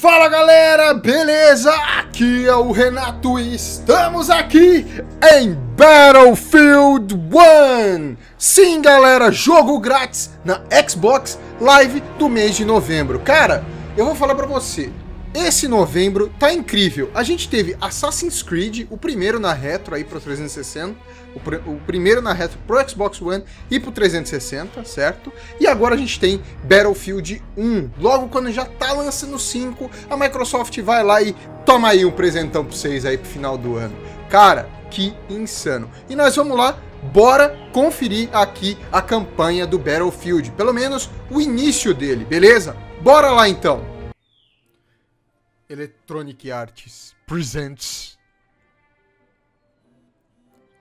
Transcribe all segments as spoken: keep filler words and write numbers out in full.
Fala galera, beleza? Aqui é o Renato e estamos aqui em Battlefield um! Sim galera, jogo grátis na Xbox Live do mês de novembro. Cara, eu vou falar pra você, esse novembro tá incrível. A gente teve Assassin's Creed, o primeiro na retro aí pro trezentos e sessenta, o, pr o primeiro na retro pro Xbox One e pro trezentos e sessenta, certo? E agora a gente tem Battlefield um. Logo quando já tá lançando cinco, a Microsoft vai lá e toma aí um presentão pra vocês aí pro final do ano. Cara, que insano. E nós vamos lá, bora conferir aqui a campanha do Battlefield, pelo menos o início dele, beleza? Bora lá então. Electronic Arts presents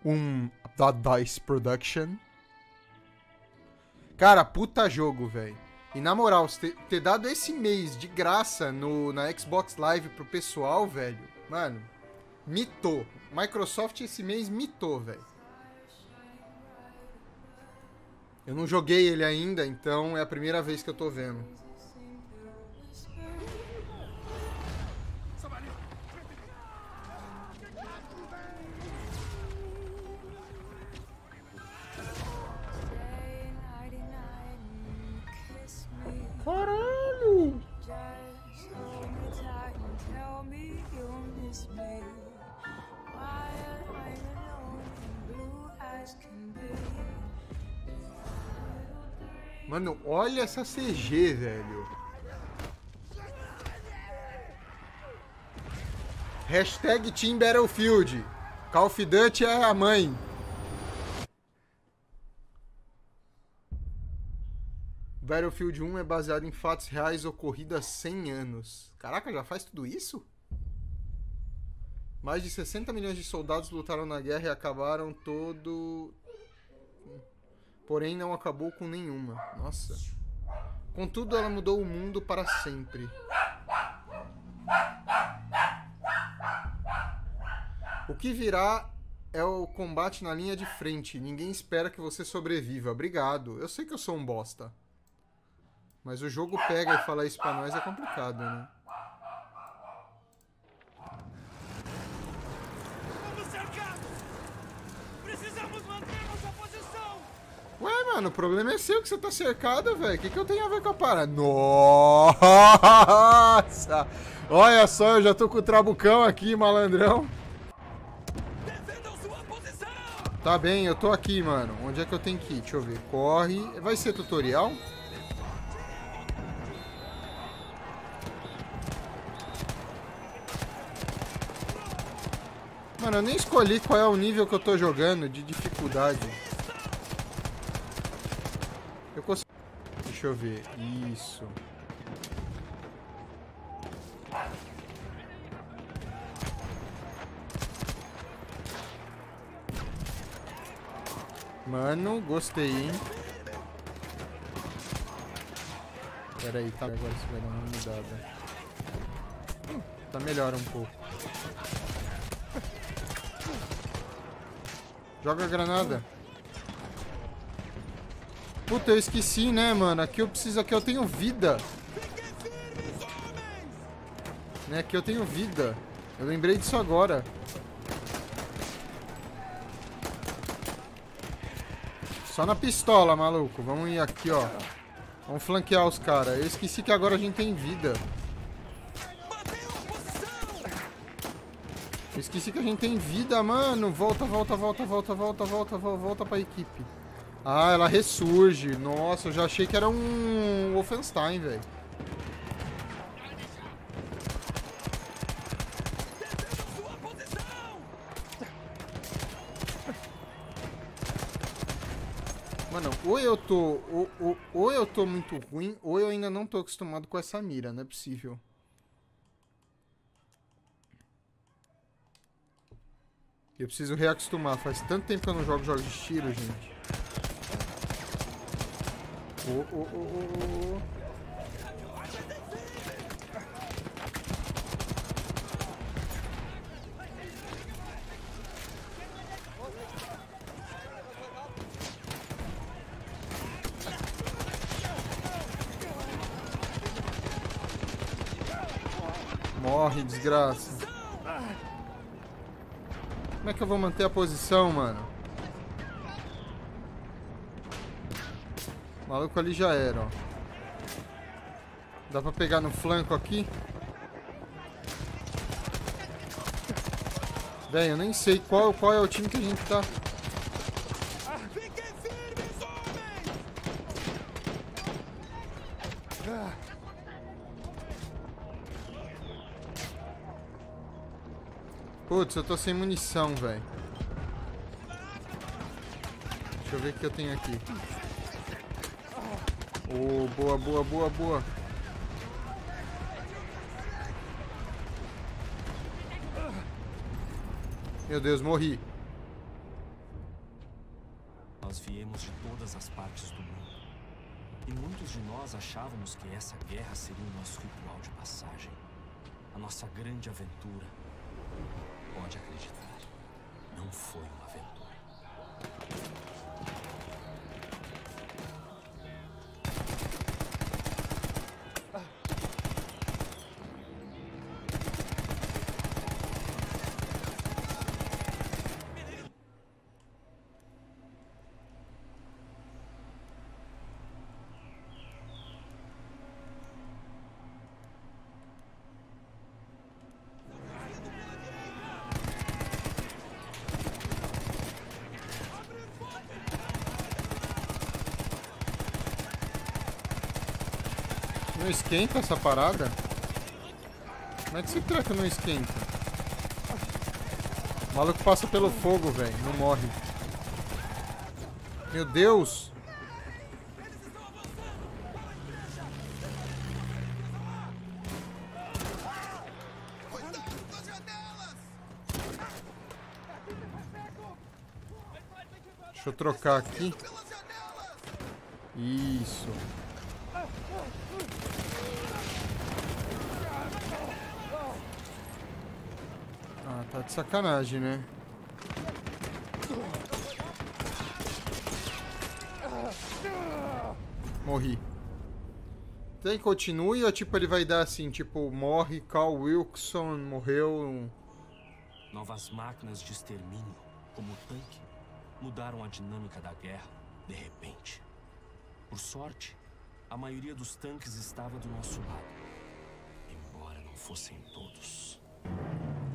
um da Dice Production. Cara, puta jogo, velho. E na moral, ter, ter dado esse mês de graça no, na Xbox Live pro pessoal, velho. Mano, mitou. Microsoft esse mês mitou, velho. Eu não joguei ele ainda, então é a primeira vez que eu tô vendo. Caralho! Mano, olha essa C G, velho. Hashtag Team Battlefield. Call of Duty é a mãe. Battlefield um é baseado em fatos reais ocorridos há cem anos. Caraca, já faz tudo isso? Mais de sessenta milhões de soldados lutaram na guerra e acabaram todo... Porém, não acabou com nenhuma. Nossa. Contudo, ela mudou o mundo para sempre. O que virá... é o combate na linha de frente. Ninguém espera que você sobreviva. Obrigado. Eu sei que eu sou um bosta. Mas o jogo pega e falar isso pra nós é complicado, né? Estamos cercados! Precisamos manter nossa posição! Ué, mano, o problema é seu que você tá cercado, velho. O que, que eu tenho a ver com a parada? Nossa! Olha só, eu já tô com o trabucão aqui, malandrão. Tá bem, eu tô aqui, mano. Onde é que eu tenho que ir? Deixa eu ver. Corre. Vai ser tutorial? Mano, eu nem escolhi qual é o nível que eu tô jogando de dificuldade. Eu consigo... Deixa eu ver. Isso. Mano, gostei, hein? Pera aí, tá? Agora isso vai dar uma mudada. Hum, tá melhor um pouco. Joga a granada. Puta, eu esqueci, né, mano? Aqui eu preciso... Aqui eu tenho vida. Né? Aqui eu tenho vida. Eu lembrei disso agora. Só na pistola, maluco. Vamos ir aqui, ó. Vamos flanquear os caras. Eu esqueci que agora a gente tem vida. Eu esqueci que a gente tem vida, mano. Volta, volta, volta, volta, volta, volta, volta pra equipe. Ah, ela ressurge. Nossa, eu já achei que era um Wolfenstein, velho. Mano, ou eu tô ou, ou, ou eu tô muito ruim, ou eu ainda não tô acostumado com essa mira, não é possível. Eu preciso reacostumar, faz tanto tempo que eu não jogo jogos de tiro, gente. Oh, oh, oh, oh, oh. Morre, desgraça. Como é que eu vou manter a posição, mano? O maluco ali já era, ó. Dá pra pegar no flanco aqui? Véi, eu nem sei qual, qual é o time que a gente tá. Putz, eu tô sem munição, velho. Deixa eu ver o que eu tenho aqui. Oh, boa, boa, boa, boa. Meu Deus, morri. Nós viemos de todas as partes do mundo. E muitos de nós achávamos que essa guerra seria o nosso ritual de passagem. A nossa grande aventura. Pode acreditar, não foi uma aventura. Não esquenta essa parada? Como é que se tranca não esquenta? O maluco passa pelo fogo, velho. Não morre. Meu Deus! Deixa eu trocar aqui. Isso. Tá de sacanagem, né? Morri. Tem que continue ou tipo ele vai dar assim, tipo, morre, Carl Wilson, morreu. Novas máquinas de extermínio, como o tanque, mudaram a dinâmica da guerra, de repente. Por sorte, a maioria dos tanques estava do nosso lado. Embora não fossem todos.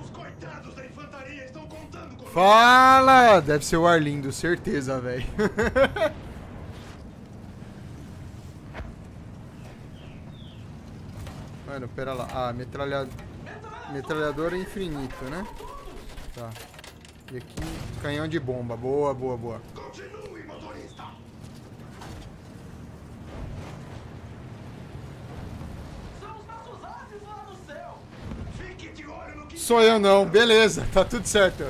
Os coitados da infantaria estão contando com... Fala! Deve ser o Arlindo, certeza, velho. Mano, pera lá. Ah, metralha... metralhadora infinito, né? Tá. E aqui, canhão de bomba. Boa, boa, boa. Continue, motorista! Sou eu não, beleza, tá tudo certo.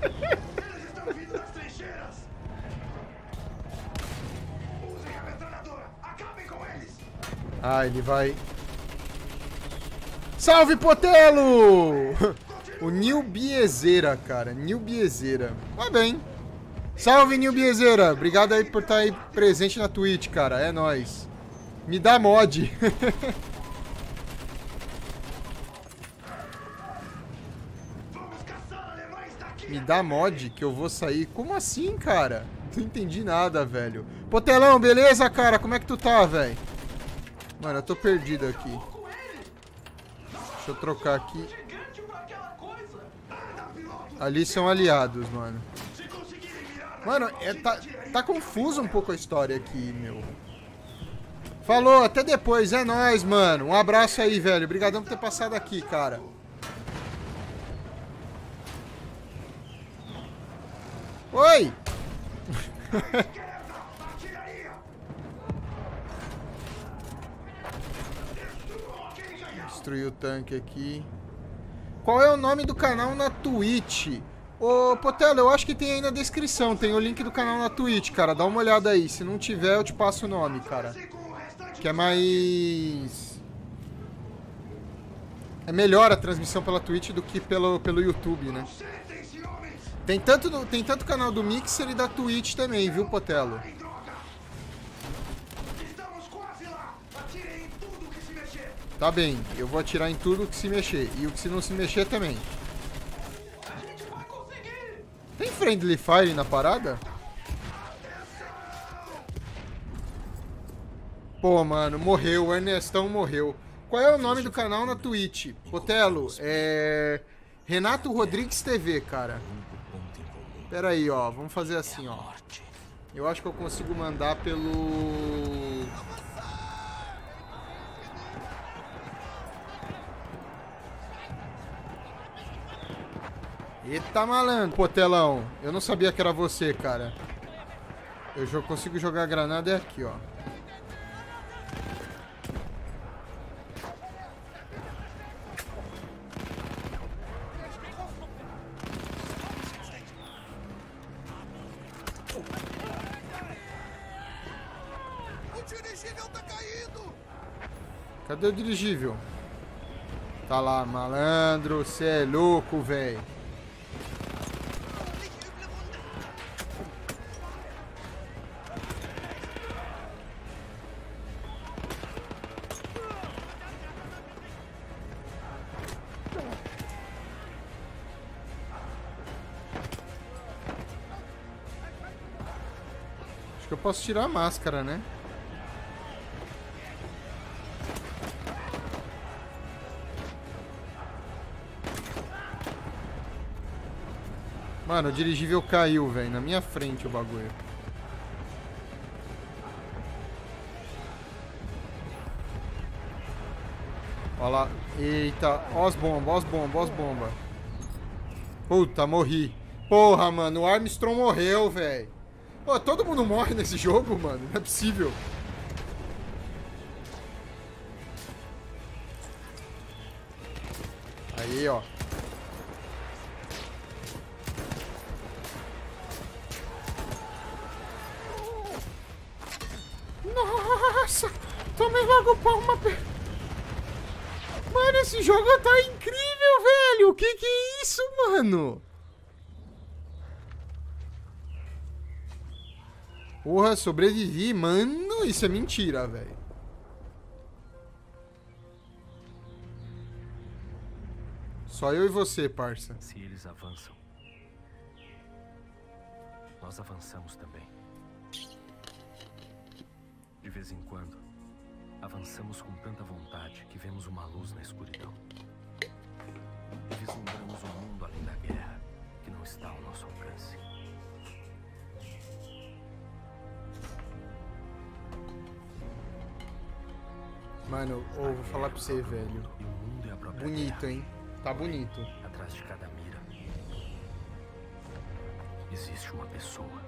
Eles estão vindo das trincheiras. Usem a metralhadora, acabem com eles. Ah, ele vai. Salve, Potelo! O Nil Bezerra, cara, Nil Bezerra. Vai bem. Salve, Nil Bezerra. Obrigado aí por estar aí presente na Twitch, cara. É nóis. Me dá mod. Me dá mod que eu vou sair. Como assim, cara? Não entendi nada, velho. Potelão, beleza, cara? Como é que tu tá, velho? Mano, eu tô perdido aqui. Deixa eu trocar aqui. Ali são aliados, mano. Mano, é, tá, tá confuso um pouco a história aqui, meu. Falou, até depois. É nóis, mano. Um abraço aí, velho. Obrigadão por ter passado aqui, cara. Oi! Destruiu o tanque aqui. Qual é o nome do canal na Twitch? Ô, Potelo, eu acho que tem aí na descrição. Tem o link do canal na Twitch, cara. Dá uma olhada aí. Se não tiver, eu te passo o nome, cara. Que é mais... É melhor a transmissão pela Twitch do que pelo, pelo YouTube, né? Tem tanto, tem tanto canal do Mixer e da Twitch também, viu, Potelo? Tá bem, eu vou atirar em tudo que se mexer. E o que se não se mexer também. A gente vai conseguir! Tem friendly fire na parada? Pô, mano, morreu. O Ernestão morreu. Qual é o nome do canal na Twitch? Potelo, é... Renato Rodrigues T V, cara. Pera aí, ó. Vamos fazer assim, ó. Eu acho que eu consigo mandar pelo... Eita, malandro. Potelão, eu não sabia que era você, cara. Eu já consigo jogar a granada aqui, ó. Cadê o dirigível? Tá lá, malandro. Cê é louco, velho. Acho que eu posso tirar a máscara, né? Mano, o dirigível caiu, velho. Na minha frente o bagulho. Olha lá. Eita. Ó as bombas, ó as bombas, ó as bombas. Puta, morri. Porra, mano. O Armstrong morreu, velho. Pô, todo mundo morre nesse jogo, mano. Não é possível. Aí, ó. Nossa, tomei logo palma. Mano, esse jogo tá incrível, velho. O que que é isso, mano? Porra, sobrevivi, mano. Isso é mentira, velho. Só eu e você, parça. Se eles avançam, nós avançamos também. De vez em quando, avançamos com tanta vontade que vemos uma luz na escuridão. E vislumbramos um mundo além da guerra que não está ao nosso alcance. Mano, eu vou falar pra você, velho. Bonito, hein? Tá bonito. Atrás de cada mira existe uma pessoa.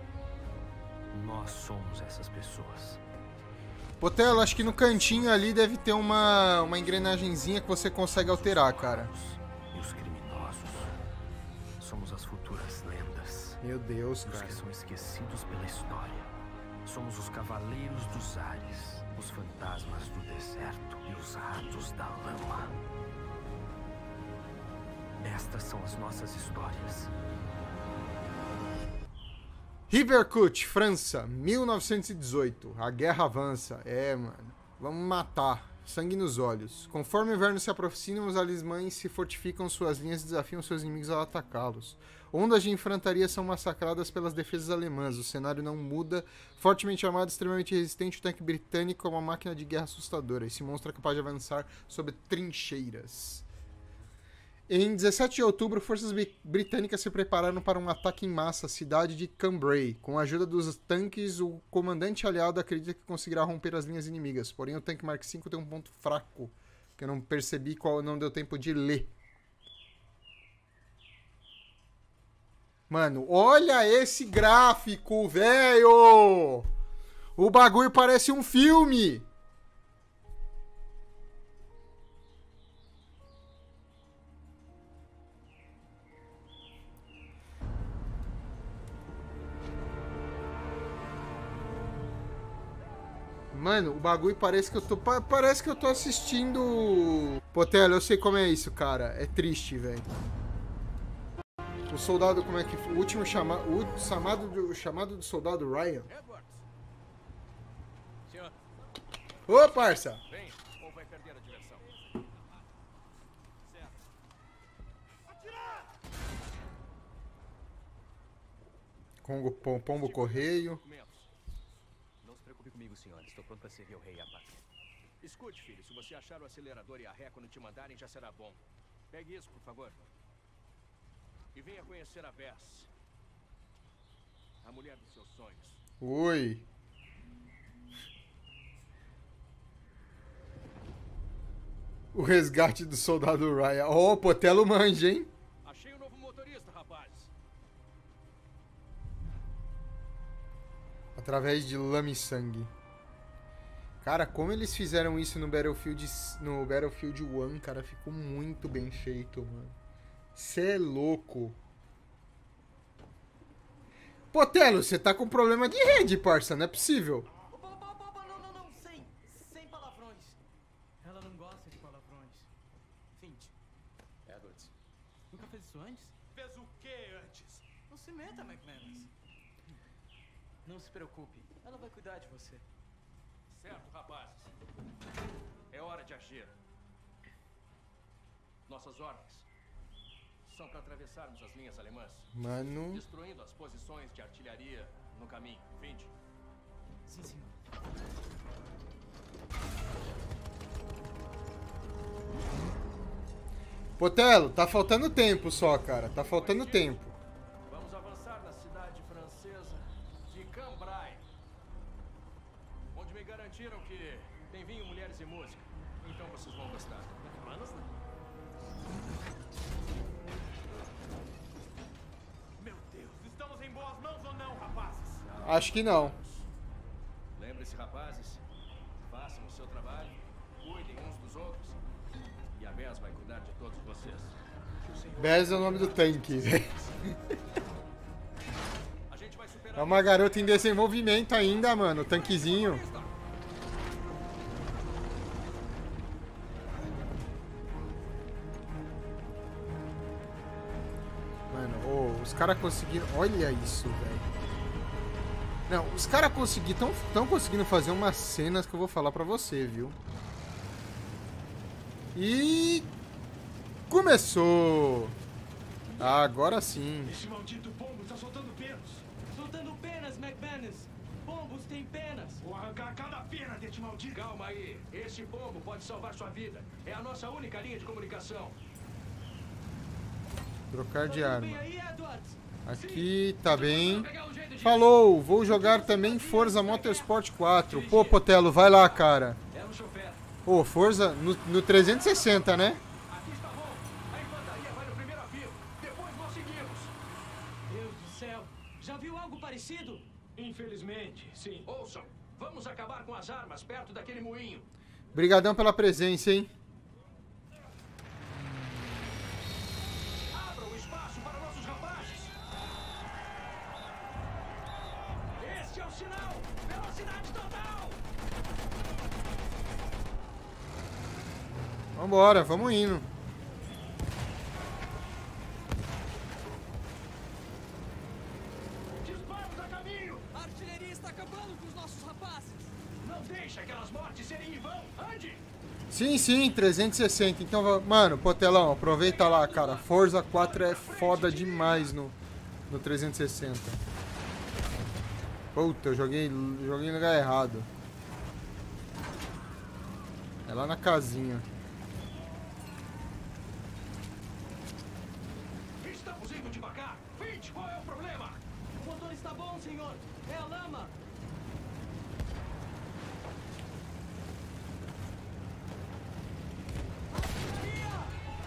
Nós somos essas pessoas. Potelo, acho que no cantinho ali deve ter uma, uma engrenagenzinha que você consegue alterar, cara. E os criminosos somos as futuras lendas. Meu Deus, cara. Os que são esquecidos pela história. Somos os cavaleiros dos ares, os fantasmas do deserto e os ratos da lama. Estas são as nossas histórias. Hibercourt, França, mil novecentos e dezoito. A guerra avança. É, mano. Vamos matar. Sangue nos olhos. Conforme o inverno se aproxima, os alemães se fortificam suas linhas e desafiam seus inimigos a atacá-los. Ondas de infantaria são massacradas pelas defesas alemãs. O cenário não muda. Fortemente armado, extremamente resistente, o tanque britânico é uma máquina de guerra assustadora. Esse monstro é capaz de avançar sobre trincheiras. Em dezessete de outubro, forças britânicas se prepararam para um ataque em massa à cidade de Cambrai. Com a ajuda dos tanques, o comandante aliado acredita que conseguirá romper as linhas inimigas. Porém, o tanque Mark cinco tem um ponto fraco, que eu não percebi qual não deu tempo de ler. Mano, olha esse gráfico, velho! O bagulho parece um filme! Mano, o bagulho parece que eu tô... Parece que eu tô assistindo... Potelo, eu sei como é isso, cara. É triste, velho. O soldado, como é que... O último chamado... O chamado do, chamado do soldado Ryan. Edwards. Senhor. Ô, parça. Bem, ou vai perder a diversão. Pombo, pombo correio. Não se preocupe comigo, senhora. Estou pronto para servir o rei e a pátria. Escute, filho. Se você achar o acelerador e a ré quando te mandarem, já será bom. Pegue isso, por favor. E venha conhecer a Bess. A mulher dos seus sonhos. Oi. O resgate do soldado Raya. Ó, oh, Potelão manja, hein? Achei o novo motorista, rapaz. Através de lama e sangue. Cara, como eles fizeram isso no Battlefield, no Battlefield um, cara, ficou muito bem feito, mano. Cê é louco. Potelão, você tá com problema de rede, parça, não é possível. Edwards. Nunca fez isso antes? Fez o que antes? Não se meta, McManus. Não se preocupe. Ela vai cuidar de você. Certo, rapazes. É hora de agir. Nossas ordens são para atravessarmos as linhas alemãs. Mano. Destruindo as posições de artilharia no caminho. Finch. Sim, senhor. Potelão, tá faltando tempo só, cara. Tá faltando tempo. Vamos avançar na cidade francesa de Cambrai, onde me garantiram que tem vinho, mulheres e música. Então vocês vão gostar. Manos, né? Meu Deus, estamos em boas mãos ou não, rapazes? Acho que não. Lembre-se, rapazes, façam o seu trabalho, cuidem uns dos outros. E a Bess vai cuidar de todos vocês. Bess é o nome do tanque. A gente vai superar. É uma garota em desenvolvimento ainda, mano. O tanquezinho. Mano, oh, os caras conseguiram. Olha isso, velho. Não, os caras conseguiram. Estão conseguindo fazer umas cenas que eu vou falar pra você, viu? E começou! Ah, agora sim. Esse maldito pombo está soltando penas. Soltando penas, McManus. Pombos têm penas. Vou arrancar cada pena deste maldito. Calma aí. Esse pombo pode salvar sua vida. É a nossa única linha de comunicação. Trocar de arma. Aqui tá bem. Falou, vou jogar também Forza Motorsport quatro. Pô, Potelão, vai lá, cara. É um chofer. Ô, oh, Forza no, no trezentos e sessenta, né? Aqui está bom. A infantaria vai no primeiro avião. Depois nós seguimos. Deus do céu. Já viu algo parecido? Infelizmente, sim. Ouçam, vamos acabar com as armas perto daquele moinho. Obrigadão pela presença, hein? Abra o espaço para nossos rapazes. Este é o sinal. Velocidade total. Vambora, vamos indo. Disparos a caminho! A artilharia está acabando com os nossos rapazes! Não deixa aquelas mortes serem em vão! Ande! Sim, sim, trezentos e sessenta. Então, mano, Potelão, aproveita lá, cara. Forza quatro é foda demais no, no trezentos e sessenta. Puta, eu joguei, joguei no lugar errado. É lá na casinha. Qual é o problema? O motor está bom, senhor. É a lama.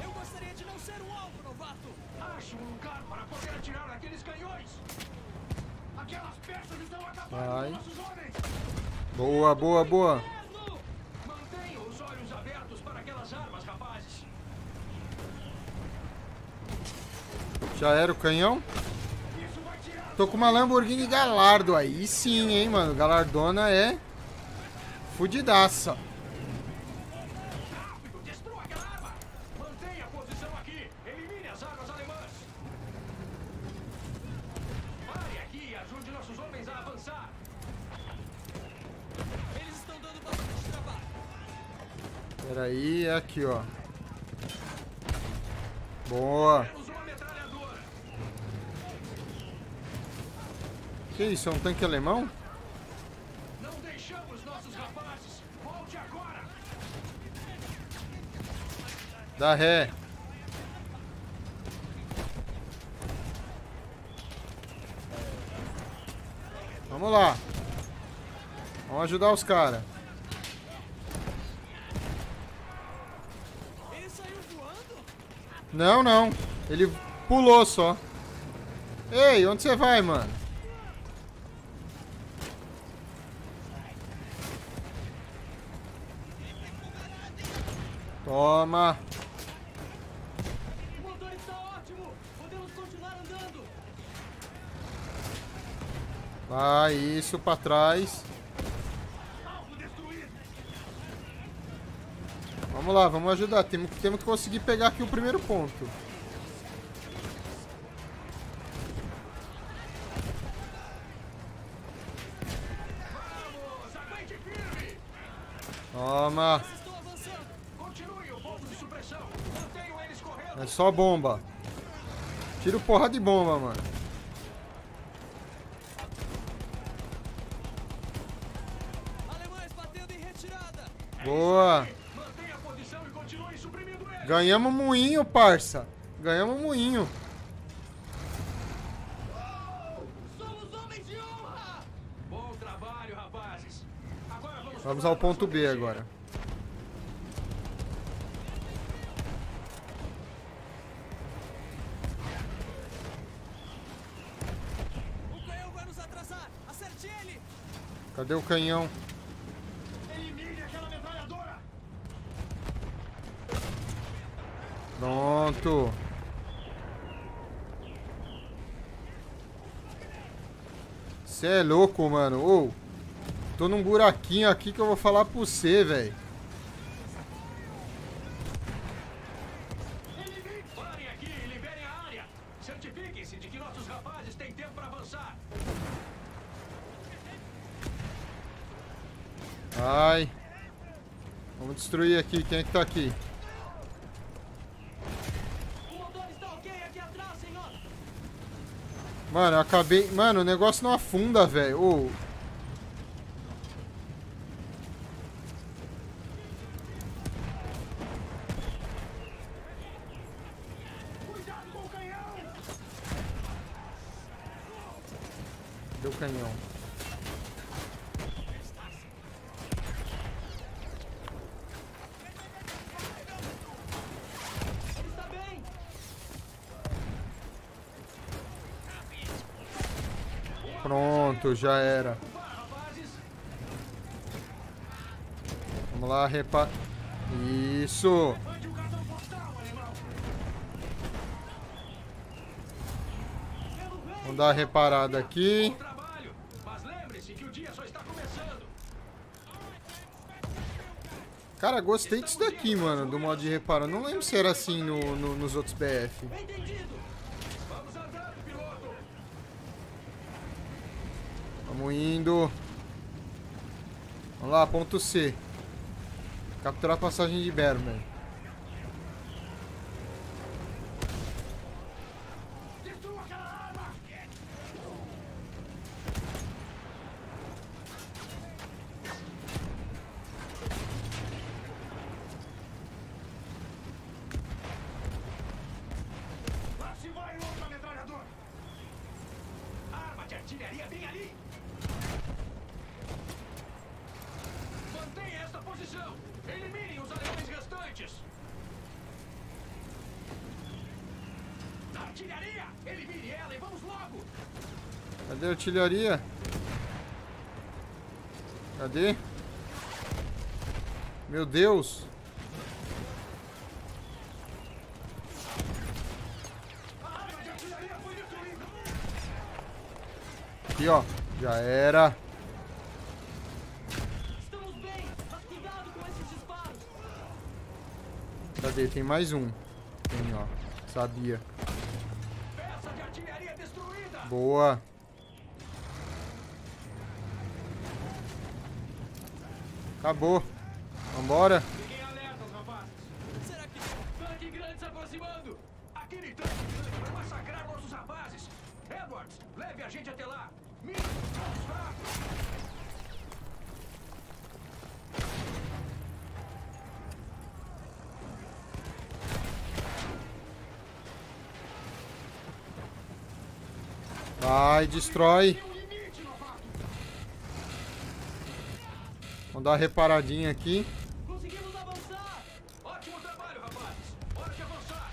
Eu gostaria de não ser um alvo, novato. Acho um lugar para poder atirar naqueles canhões. Aquelas peças estão acabando com nossos homens. Boa, boa, boa. Mantenham os olhos abertos para aquelas armas, rapazes. Já era o canhão. Tô com uma Lamborghini Gallardo aí. Sim, hein, mano. Galardona é fudidaça. Peraí, é aqui, ó. Boa. Que isso, é um tanque alemão? Não deixamos nossos rapazes. Volte agora. Dá ré. Vamos lá. Vamos ajudar os caras. Ele saiu voando? Não, não. Ele pulou só. Ei, onde você vai, mano? Toma. O motor está ótimo. Podemos continuar andando. Vai, isso, pra trás. Vamos lá, vamos ajudar. Temos, temos que conseguir pegar aqui o primeiro ponto. Toma. É só bomba. Tiro porra de bomba, mano. Boa. Ganhamos moinho, parça. Ganhamos moinho. Vamos ao ponto B agora. O canhão vai nos atrasar. Acerte ele. Cadê o canhão? Pronto. Cê é louco, mano. Ô, tô num buraquinho aqui que eu vou falar pro cê, velho. Parem aqui e liberem a área. Certifiquem-se de que nossos rapazes têm tempo pra avançar. Ai. Vamos destruir aqui. Quem é que tá aqui? Mano, eu acabei... Mano, o negócio não afunda, velho. Oh. Cuidado com o canhão! Deu canhão. Pronto, já era. Vamos lá, repa... Isso! Vamos dar uma reparada aqui. Cara, gostei disso daqui, mano, do modo de reparo. Não lembro se era assim no, no, nos outros B F. Vamos indo. Vamos lá, ponto C. Capturar a passagem de Berman. Cadê a artilharia? Cadê? Meu Deus! Aqui, ó. Já era. Estamos bem, mas cuidado com esses disparos. Cadê? Tem mais um. Tem, ó. Sabia. Peça de artilharia destruída. Boa. Acabou. Vambora. Fiquem alertas, rapazes. Será que tem um tanque grande se aproximando? Aquele tanque grande vai massacrar nossos rapazes. Edwards, leve a gente até lá. Vai, destrói. Vamos dar uma reparadinha aqui. Conseguimos avançar. Ótimo trabalho, rapaz. Hora de avançar.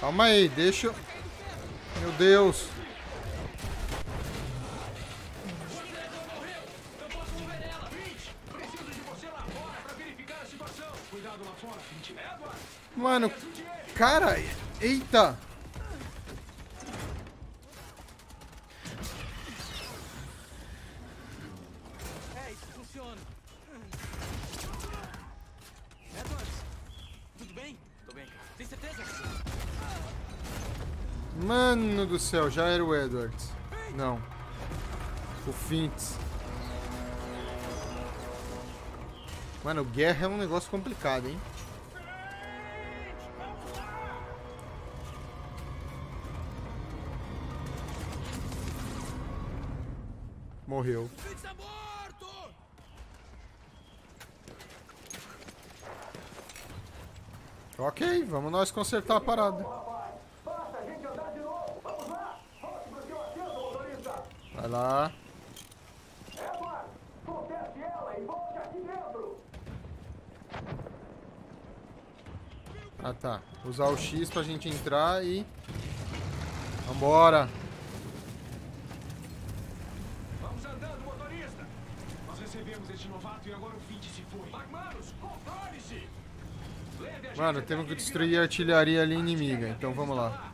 Calma aí, deixa. Meu Deus. Mano, cara, eita. Mano do céu, já era o Edwards. Não. O Finch. Mano, guerra é um negócio complicado, hein? Morreu. Ok, vamos nós consertar a parada. Vai lá. Ah, tá. Usar o X pra gente entrar e... Vambora. Vamos andando, motorista. Nós recebemos este novato e agora o Finch se foi. McManus, controle-se. Mano, temos que destruir a artilharia ali inimiga. Então vamos lá.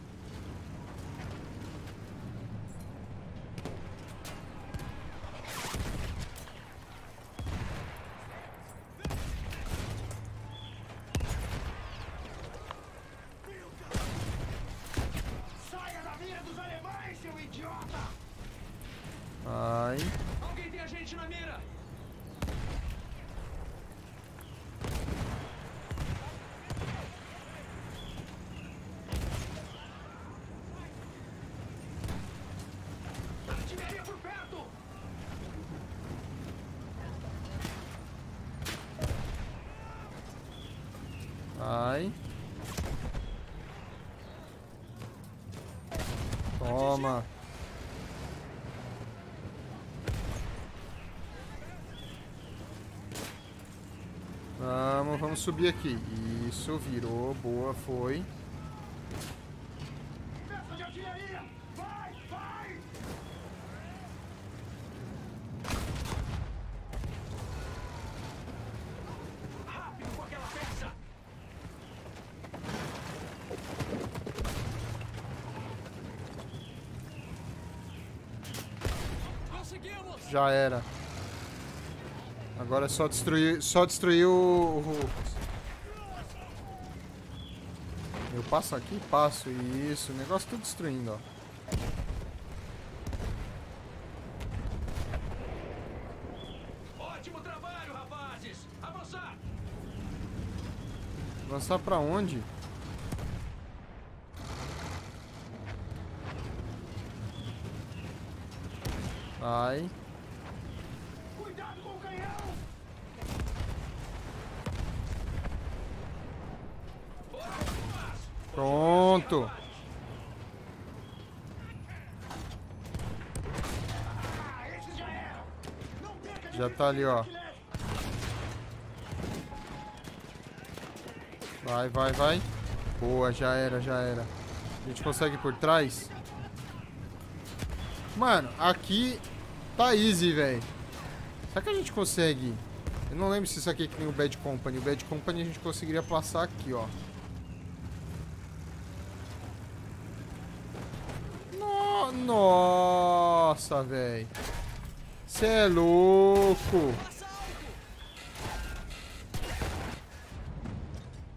Toma. Vamos, vamos subir aqui. Isso, virou. Boa, foi. Já era. Agora é só destruir, só destruir o... Eu passo aqui? Passo. Isso. O negócio tudo destruindo, ó. Ótimo trabalho, rapazes. Avançar. Avançar pra onde? Vai. Pronto. Já tá ali, ó. Vai, vai, vai. Boa, já era, já era. A gente consegue ir por trás? Mano, aqui tá easy, velho. Será que a gente consegue? Eu não lembro se isso aqui é que tem o Bad Company. O Bad Company a gente conseguiria passar aqui, ó. Nossa, velho. Cê é louco.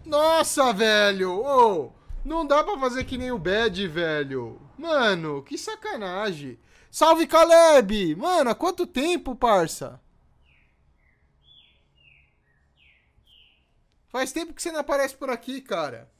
Nossa, velho. Oh, não dá pra fazer que nem o Bad, velho. Mano, que sacanagem. Salve, Caleb. Mano, há quanto tempo, parça? Faz tempo que você não aparece por aqui, cara.